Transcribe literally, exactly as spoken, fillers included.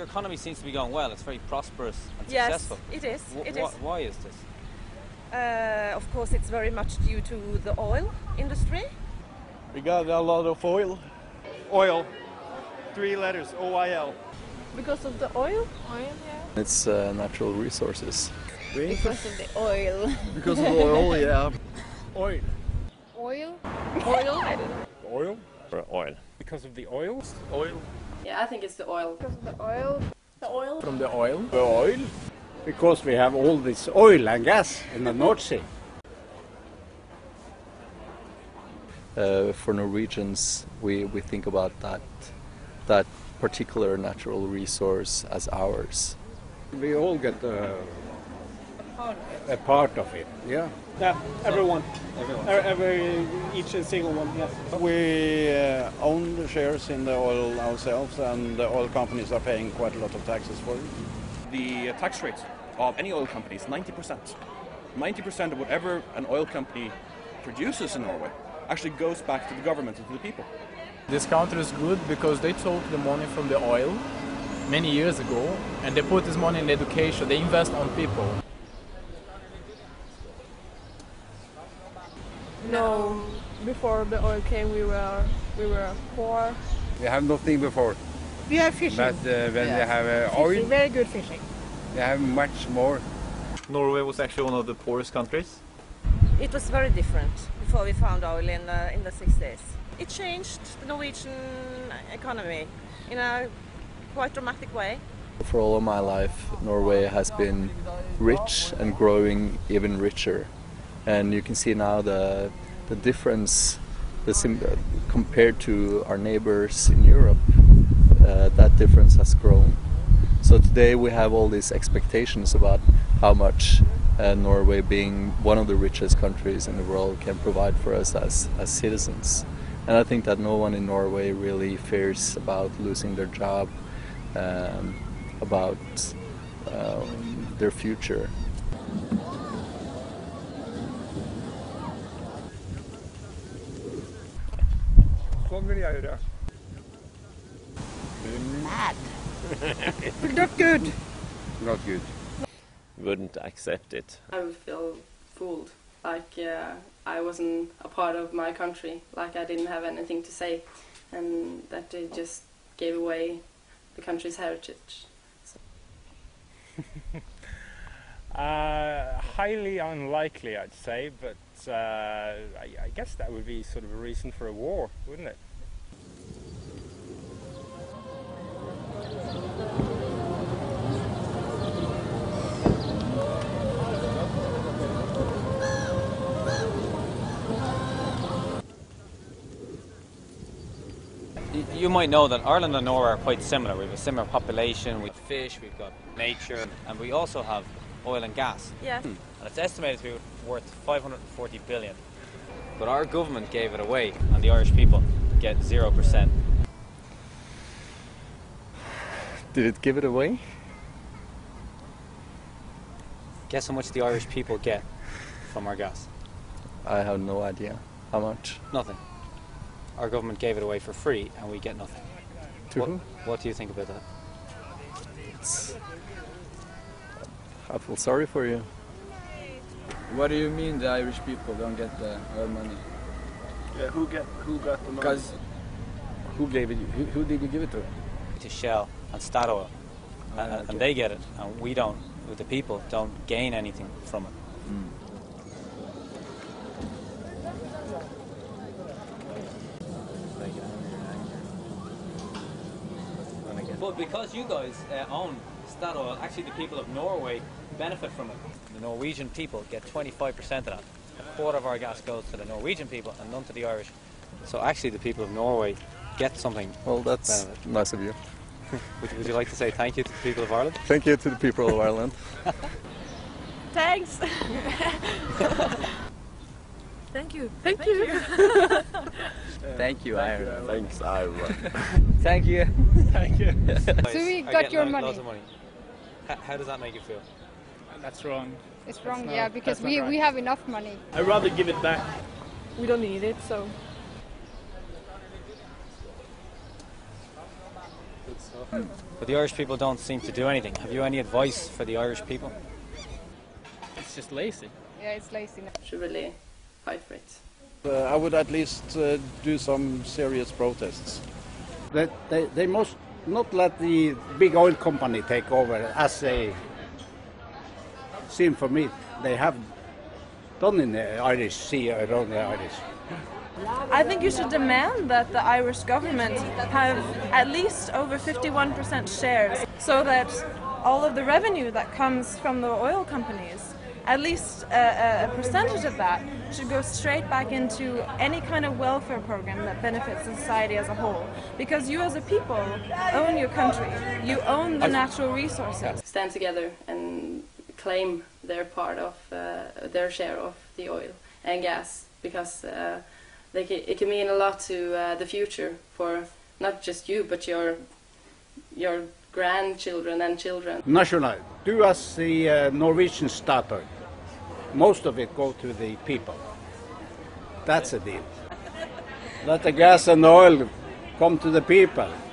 your economy seems to be going well. It's very prosperous and yes, successful. Yes, it is. W it is. Why is this? Uh, of course, it's very much due to the oil industry. We got a lot of oil. Oil. Three letters, O I L. Because of the oil? Oil, yeah. It's uh, natural resources. Really? Because of the oil. Because of the oil, yeah. Oil. Oil? Oil? I don't know. Oil? Or oil. Because of the oils? Oil. Yeah, I think it's the oil. Because of the oil. The oil? From the oil. The oil. Because we have all this oil and gas in the North Sea. Uh, for Norwegians, we, we think about that, that particular natural resource as ours. We all get uh, a part of it, yeah. Yeah, everyone, everyone. every each single one. Yes. We uh, own the shares in the oil ourselves, and the oil companies are paying quite a lot of taxes for it. The tax rate of any oil company is ninety percent. ninety percent of whatever an oil company produces in Norway actually goes back to the government and to the people. This country is good because they took the money from the oil many years ago, and they put this money in education. They invest on people. No, before the oil came, we were we were poor. We have nothing before. We have fishing. But uh, when yeah. we have uh, oil, very good fishing. We have much more. Norway was actually one of the poorest countries. It was very different before we found oil in the, in the sixties. It changed the Norwegian economy in a quite dramatic way. For all of my life, Norway has been rich and growing even richer. And you can see now the, the difference the sim compared to our neighbors in Europe, uh, that difference has grown. So today we have all these expectations about how much uh, Norway, being one of the richest countries in the world, can provide for us as, as citizens. And I think that no one in Norway really fears about losing their job, um, about uh, their future. Sånn vil jeg gjøre. Mad. Not good. Not good. Wouldn't accept it. I would feel fooled. Like uh, I wasn't a part of my country. Like I didn't have anything to say, and that they just gave away the country's heritage. So. uh, highly unlikely, I'd say, but. Uh, I, I guess that would be sort of a reason for a war, wouldn't it? You might know that Ireland and Norway are quite similar. We have a similar population, we've got fish, we've got nature, and we also have oil and gas. Yeah. And it's estimated to be worth five hundred forty billion. But our government gave it away, and the Irish people get zero percent. Did it give it away? Guess how much the Irish people get from our gas? I have no idea. How much? Nothing. Our government gave it away for free, and we get nothing. To what, who? What do you think about that? It's I feel sorry for you. What do you mean the Irish people don't get the our money? Yeah, who get who got the money? Because who gave it? Who, who did you give it to? To Shell and Statoil, oh, and, okay. and they get it, and we don't. The people don't gain anything from it. Mm. But because you guys uh, own Statoil, actually the people of Norway benefit from it. The Norwegian people get twenty-five percent of that. A quarter of our gas goes to the Norwegian people and none to the Irish. So actually the people of Norway get something. Well, that's benefit. Nice of you. would, would you like to say thank you to the people of Ireland? Thank you to the people of Ireland. Thanks. Thank you. Thank, thank you. you. Thank you, Ireland. Thanks, Ireland. Thank you. Thank you. So we got your money. money. How, how does that make you feel? That's wrong. It's wrong, that's yeah, not, because we, right. we have enough money. I'd rather give it back. We don't need it, so. It's But the Irish people don't seem to do anything. Have you any advice for the Irish people? It's just lazy. Yeah, it's lazy. Should really fight for it. Uh, I would at least uh, do some serious protests. That they, they must not let the big oil company take over, as they seem for me they have done in the Irish Sea, around the Irish. I think you should demand that the Irish government have at least over fifty-one percent shares, so that all of the revenue that comes from the oil companies, at least a, a percentage of that, should go straight back into any kind of welfare program that benefits society as a whole. Because you as a people own your country, you own the natural resources. Stand together and claim their part of, uh, their share of the oil and gas, because uh, They can, it can mean a lot to uh, the future for not just you, but your your grandchildren and children. National, do as the uh, Norwegian Statoil. Most of it go to the people. That's a deal. Let the gas and oil come to the people.